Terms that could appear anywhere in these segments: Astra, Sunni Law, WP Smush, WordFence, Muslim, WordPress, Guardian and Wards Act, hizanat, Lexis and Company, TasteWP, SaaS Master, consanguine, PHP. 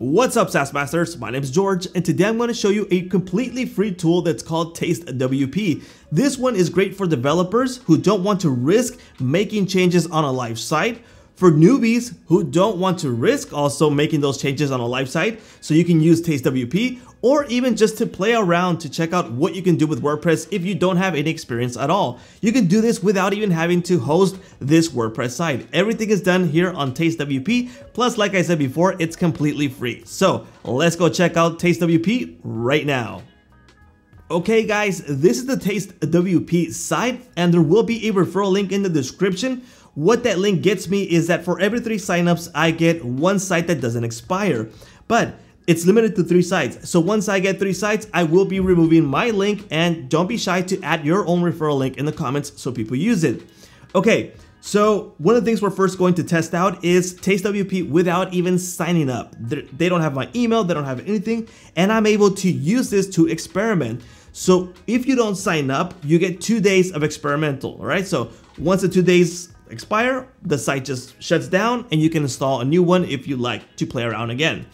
What's up, SaaS Masters? My name is George, and today I'm going to show you a completely free tool that's called TasteWP. This one is great for developers who don't want to risk making changes on a live site, for newbies who don't want to risk also making those changes on a live site, so you can use TasteWP, or even just to play around to check out what you can do with WordPress if you don't have any experience at all. You can do this without even having to host this WordPress site. Everything is done here on TasteWP. Plus, like I said before, it's completely free. So let's go check out TasteWP right now. Okay guys, this is the TasteWP site, and there will be a referral link in the description. What that link gets me is that for every 3 signups, I get 1 site that doesn't expire. But it's limited to 3 sites. So once I get 3 sites, I will be removing my link, and don't be shy to add your own referral link in the comments so people use it. Okay, so one of the things we're first going to test out is TasteWP without even signing up. They don't have my email, they don't have anything, and I'm able to use this to experiment. So if you don't sign up, you get 2 days of experimental, all right? So once the 2 days expire, the site just shuts down and you can install a new one if you like to play around again.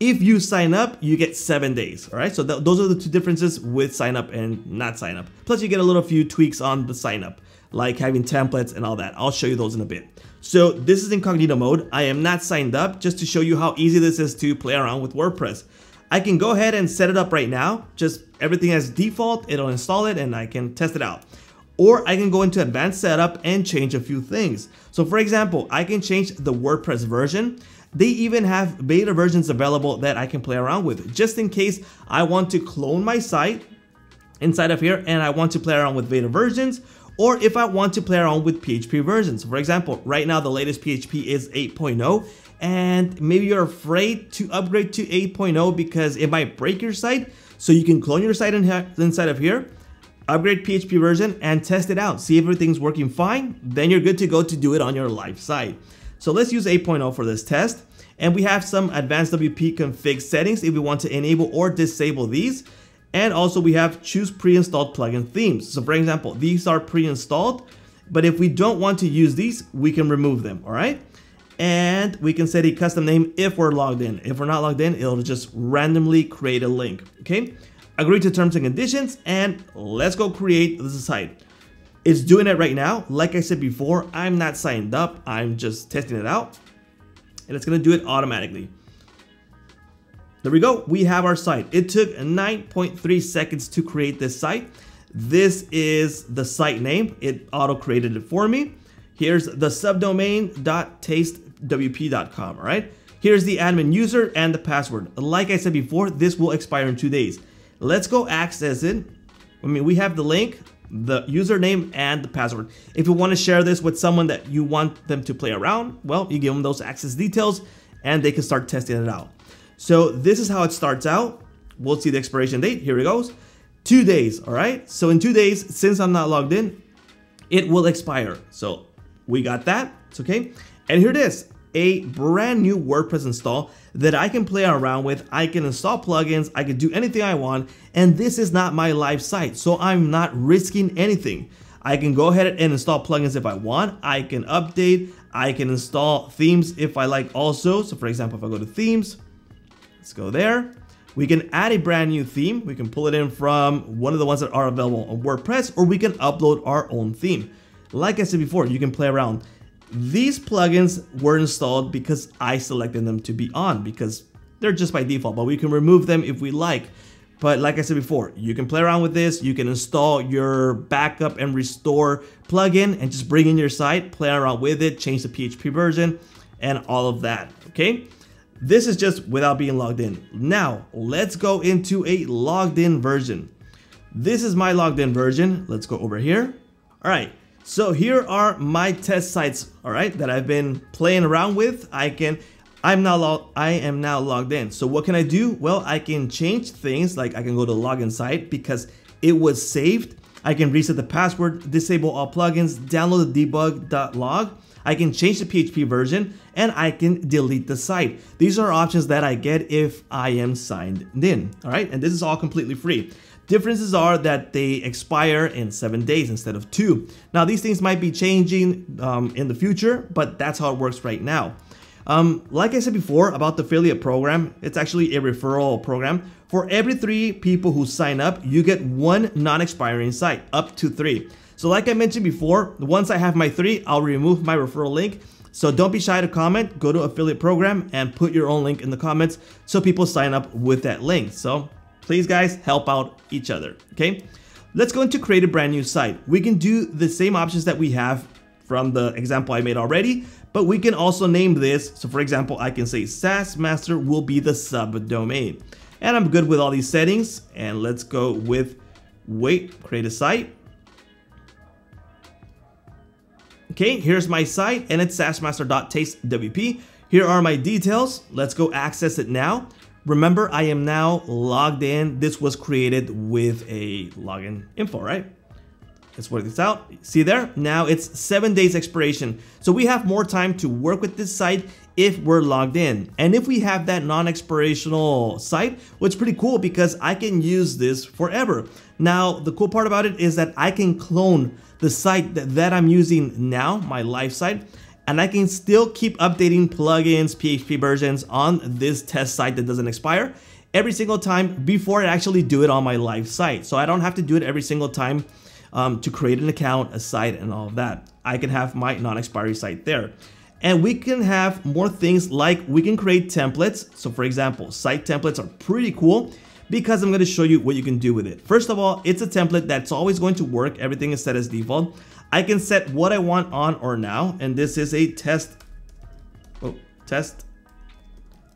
If you sign up, you get 7 days, all right? So those are the 2 differences with sign up and not sign up. Plus you get a little few tweaks on the sign up, like having templates and all that. I'll show you those in a bit. So this is incognito mode. I am not signed up, just to show you how easy this is to play around with WordPress. I can go ahead and set it up right now. Just everything as default, it'll install it and I can test it out. Or I can go into advanced setup and change a few things. So for example, I can change the WordPress version. They even have beta versions available that I can play around with, just in case I want to clone my site inside of here and I want to play around with beta versions, or if I want to play around with PHP versions. For example, right now the latest PHP is 8.0, and maybe you're afraid to upgrade to 8.0 because it might break your site. So you can clone your site inside of here, upgrade PHP version and test it out. See if everything's working fine, then you're good to go to do it on your live site. So let's use 8.0 for this test. And we have some advanced WP config settings if we want to enable or disable these. And also we have choose pre-installed plugin themes. So for example, these are pre-installed, but if we don't want to use these, we can remove them, all right? And we can set a custom name if we're logged in. If we're not logged in, it'll just randomly create a link, okay? Agree to terms and conditions, and let's go create the site. It's doing it right now. Like I said before, I'm not signed up. I'm just testing it out, and it's gonna do it automatically. There we go, we have our site. It took 9.3 seconds to create this site. This is the site name. It auto-created it for me. Here's the subdomain.tastewp.com, all right? Here's the admin user and the password. Like I said before, this will expire in 2 days. Let's go access it. I mean, we have the link, the username, and the password. If you want to share this with someone that you want them to play around, well, you give them those access details and they can start testing it out. So this is how it starts out. We'll see the expiration date. Here it goes. 2 days, all right? So in 2 days, since I'm not logged in, it will expire. So we got that, it's okay. And here it is, a brand new WordPress install that I can play around with. I can install plugins, I can do anything I want, and this is not my live site, so I'm not risking anything. I can go ahead and install plugins if I want, I can update, I can install themes if I like also. So for example, if I go to themes, let's go there. We can add a brand new theme. We can pull it in from one of the ones that are available on WordPress, or we can upload our own theme. Like I said before, you can play around. These plugins were installed because I selected them to be on, because they're just by default, but we can remove them if we like. But like I said before, you can play around with this. You can install your backup and restore plugin and just bring in your site, play around with it, change the PHP version and all of that, okay? This is just without being logged in. Now, let's go into a logged in version. This is my logged in version. Let's go over here. All right, so here are my test sites, all right, that I've been playing around with. I am now logged in. So what can I do? Well, I can change things, like I can go to login site because it was saved. I can reset the password, disable all plugins, download the debug.log. I can change the PHP version, and I can delete the site. These are options that I get if I am signed in, all right? And this is all completely free. Differences are that they expire in 7 days instead of 2. Now, these things might be changing in the future, but that's how it works right now. Like I said before about the affiliate program, it's actually a referral program. For every 3 people who sign up, you get 1 non-expiring site, up to 3. So like I mentioned before, once I have my 3, I'll remove my referral link. So don't be shy to comment, go to affiliate program and put your own link in the comments so people sign up with that link. So please guys, help out each other, okay? Let's go into create a brand new site. We can do the same options that we have from the example I made already, but we can also name this. So for example, I can say SaaS Master will be the subdomain. And I'm good with all these settings. And let's go with, wait, create a site. Okay, here's my site and it's saasmaster.tastewp. Here are my details. Let's go access it now. Remember, I am now logged in. This was created with a login info, right? Let's work this out. See there? Now it's 7 days expiration. So we have more time to work with this site if we're logged in. And if we have that non-expirational site, well, it's pretty cool because I can use this forever. Now, the cool part about it is that I can clone the site that I'm using now, my live site, and I can still keep updating plugins, PHP versions on this test site that doesn't expire every single time before I actually do it on my live site. So I don't have to do it every single time to create an account, a site, and all of that. I can have my non-expiry site there. And we can have more things like we can create templates. So for example, site templates are pretty cool because I'm going to show you what you can do with it. First of all, it's a template that's always going to work. Everything is set as default. I can set what I want on or now, and this is a test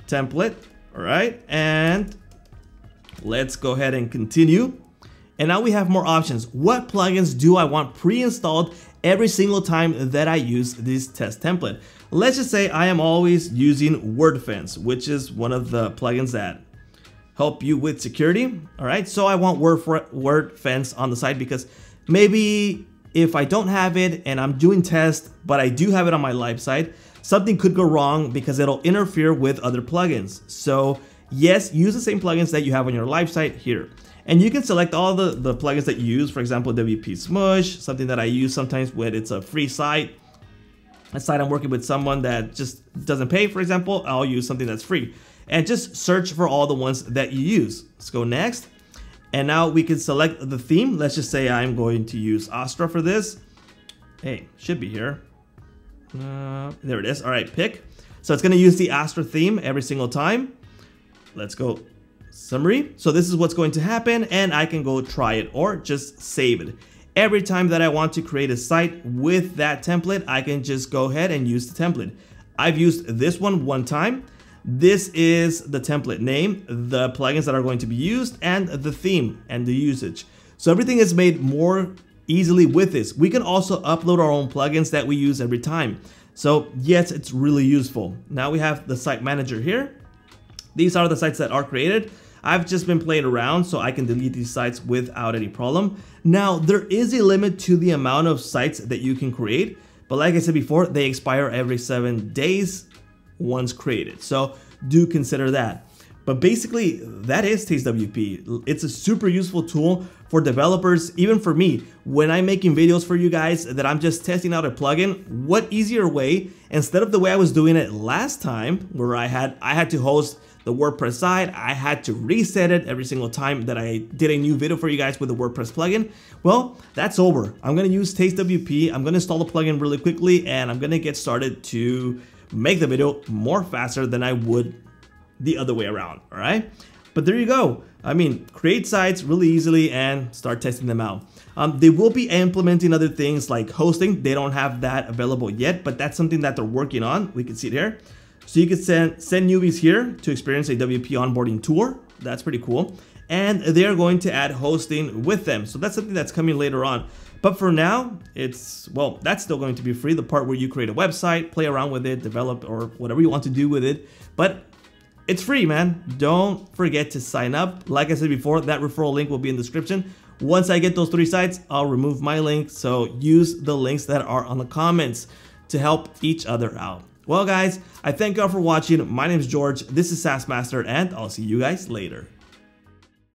template. All right, and let's go ahead and continue. And now we have more options. What plugins do I want pre-installed every single time that I use this test template? Let's just say I am always using WordFence, which is one of the plugins that help you with security. All right, so I want WordFence on the site because maybe if I don't have it and I'm doing tests, but I do have it on my live site, something could go wrong because it'll interfere with other plugins. So yes, use the same plugins that you have on your live site here. And you can select all the plugins that you use, for example, WP Smush, something that I use sometimes when it's a free site. A site I'm working with someone that just doesn't pay, for example, I'll use something that's free. And just search for all the ones that you use. Let's go next. And now we can select the theme. Let's just say I'm going to use Astra for this. Hey, should be here. There it is. All right, pick. So it's gonna use the Astra theme every single time. Let's go. Summary. So this is what's going to happen, and I can go try it or just save it. Every time that I want to create a site with that template, I can just go ahead and use the template. I've used this one time. This is the template name, the plugins that are going to be used, and the theme and the usage. So everything is made more easily with this. We can also upload our own plugins that we use every time. So yes, it's really useful. Now we have the site manager here. These are the sites that are created. I've just been playing around, so I can delete these sites without any problem. Now, there is a limit to the amount of sites that you can create, but like I said before, they expire every 7 days once created. So do consider that. But basically, that is TasteWP. It's a super useful tool for developers, even for me. When I'm making videos for you guys that I'm just testing out a plugin, what easier way, instead of the way I was doing it last time, where I had to host the WordPress site, I had to reset it every single time that I did a new video for you guys with the WordPress plugin. Well, that's over. I'm gonna use TasteWP, I'm gonna install the plugin really quickly, and I'm gonna get started to make the video more faster than I would the other way around, all right? But there you go. I mean, create sites really easily and start testing them out. They will be implementing other things like hosting. They don't have that available yet, but that's something that they're working on. We can see it here. So you can send newbies here to experience a WP onboarding tour. That's pretty cool. And they're going to add hosting with them. So that's something that's coming later on. But for now, it's, well, that's still going to be free. The part where you create a website, play around with it, develop or whatever you want to do with it. But it's free, man. Don't forget to sign up. Like I said before, that referral link will be in the description. Once I get those 3 sites, I'll remove my link. So use the links that are on the comments to help each other out. Well guys, I thank y'all for watching. My name is George, this is SaaS Master, and I'll see you guys later.